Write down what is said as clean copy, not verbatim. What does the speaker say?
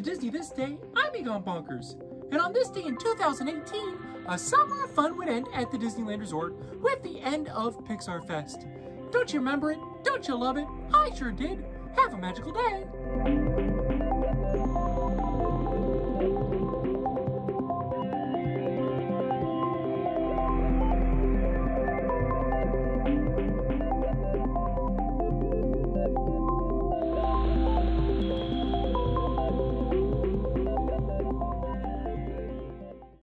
to Disney this day, I'm Egon Bonkers. And on this day in 2018, a summer of fun would end at the Disneyland Resort with the end of Pixar Fest. Don't you remember it? Don't you love it? I sure did. Have a magical day.